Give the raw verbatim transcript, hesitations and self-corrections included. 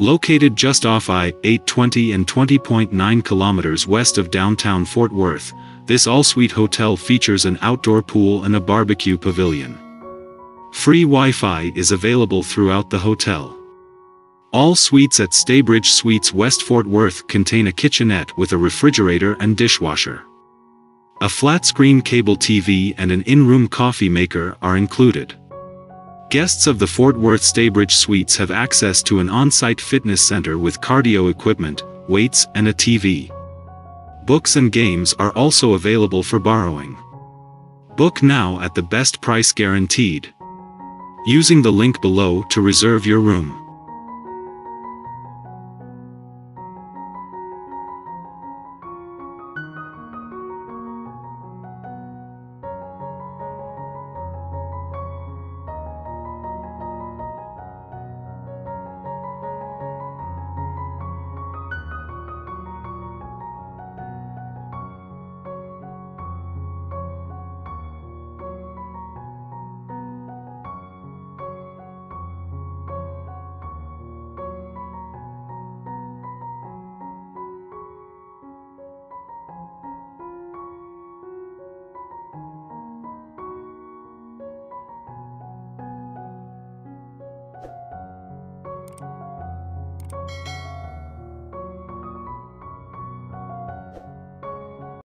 Located just off I eight twenty and twenty point nine kilometers west of downtown Fort Worth, this all-suite hotel features an outdoor pool and a barbecue pavilion. Free Wi-Fi is available throughout the hotel. All suites at Staybridge Suites West Fort Worth contain a kitchenette with a refrigerator and dishwasher. A flat-screen cable T V and an in-room coffee maker are included. Guests of the Fort Worth Staybridge Suites have access to an on-site fitness center with cardio equipment, weights, and a T V. Books and games are also available for borrowing. Book now at the best price guaranteed, using the link below to reserve your room.